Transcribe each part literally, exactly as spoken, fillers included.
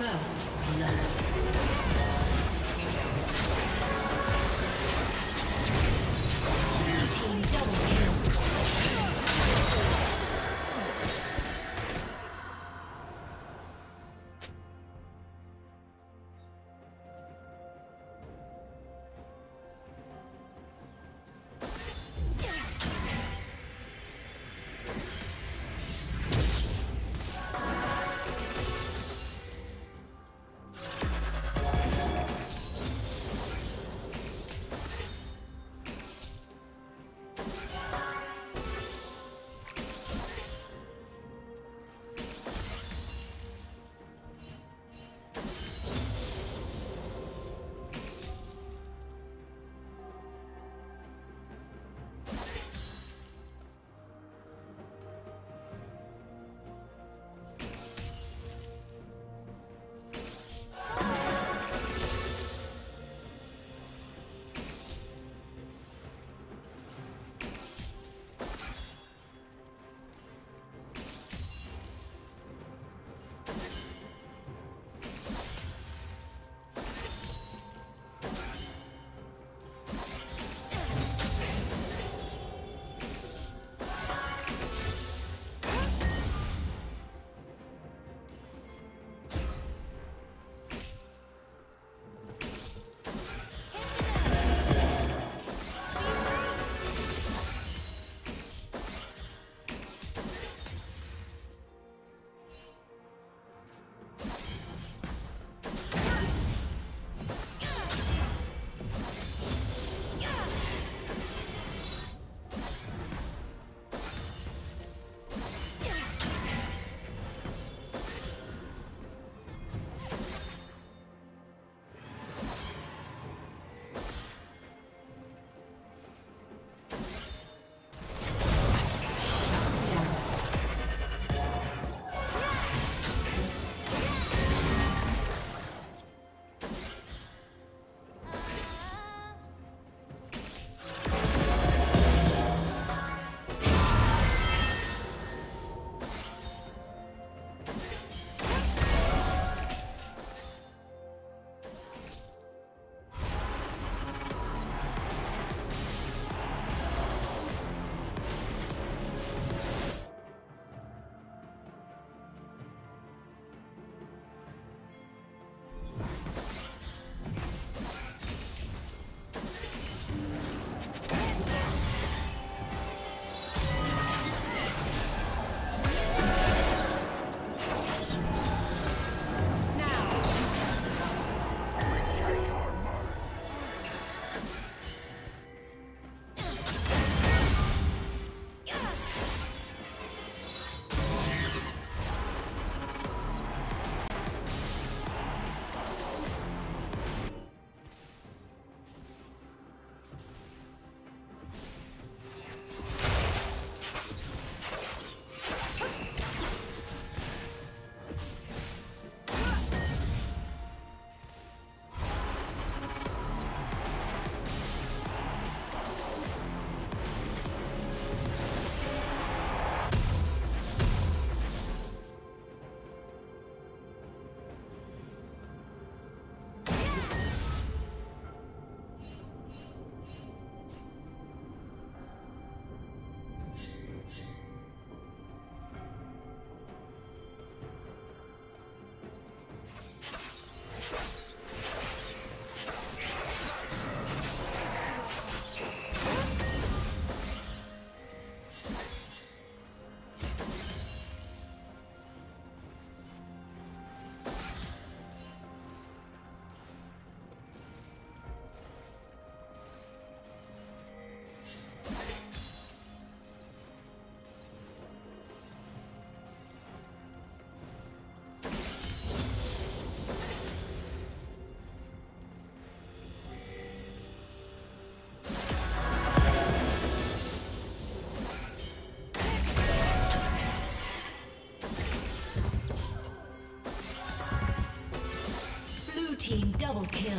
First blood. Blue team double kill. Double kill.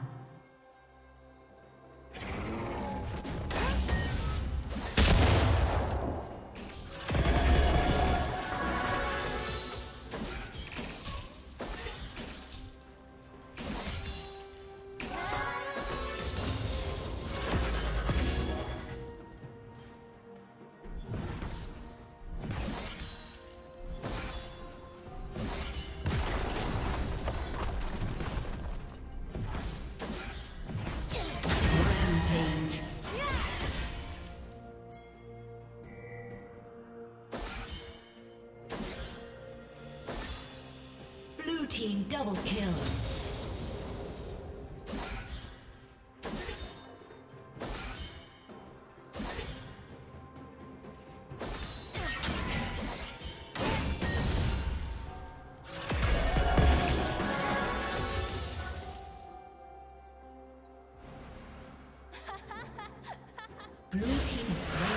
Team double kill. Blue team slain.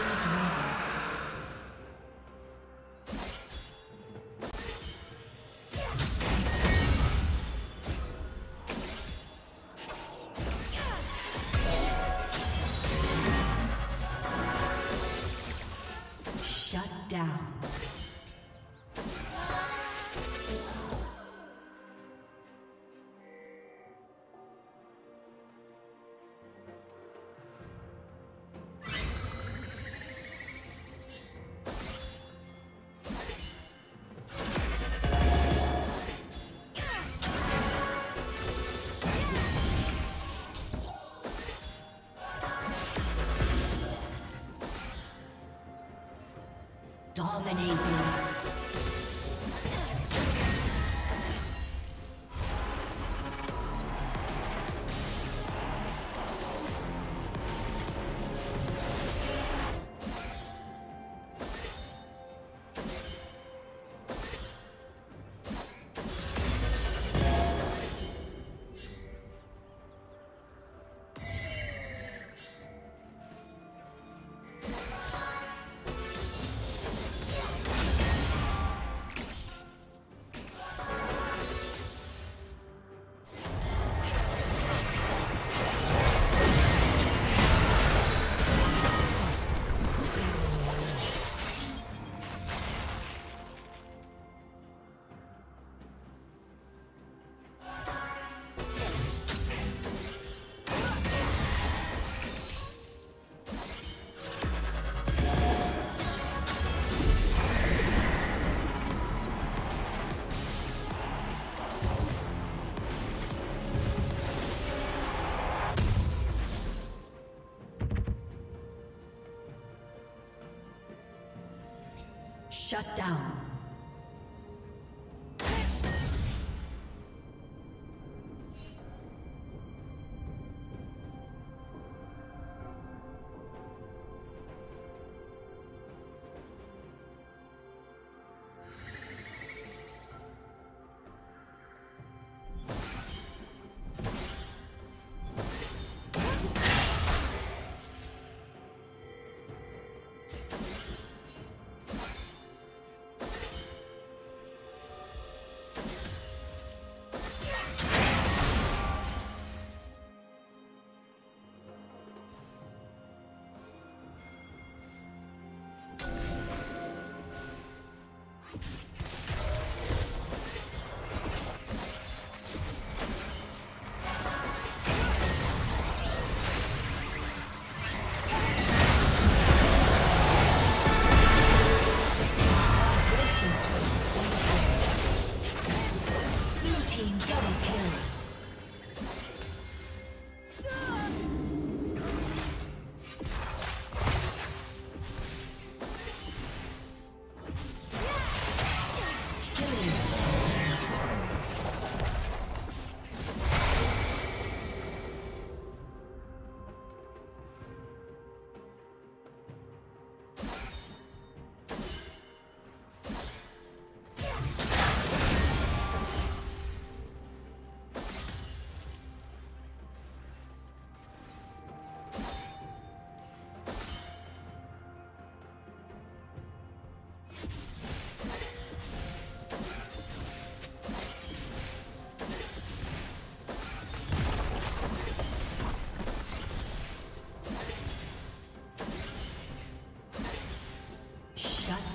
Dominating. Shut down.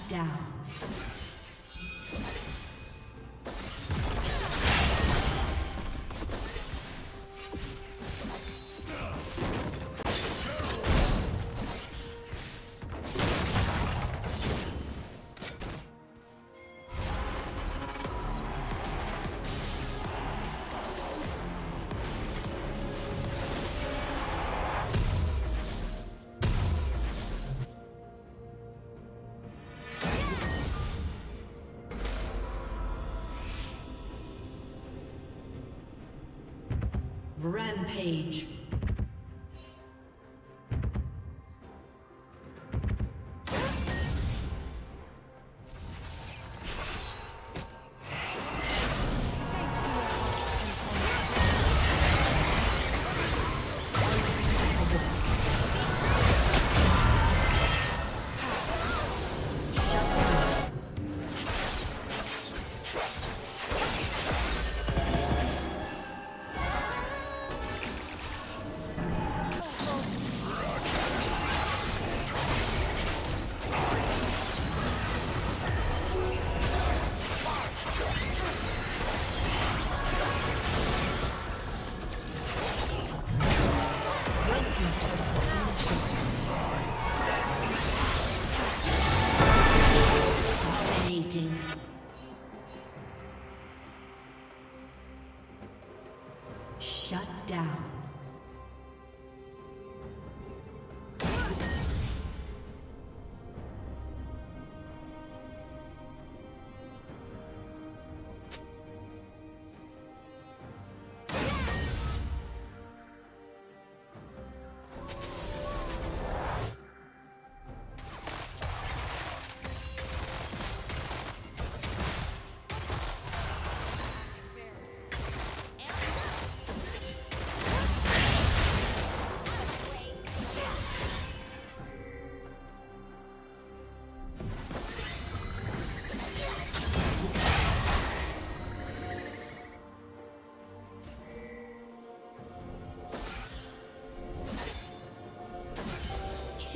down. Rampage. Shut down.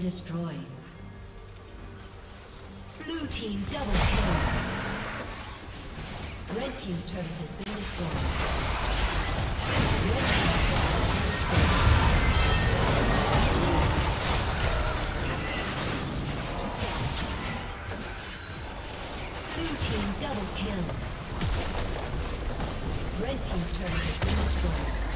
Destroyed. Blue team double kill. Red team's turret has been destroyed. Red team's turret has been destroyed. Blue team double kill. Red team's turret has been destroyed.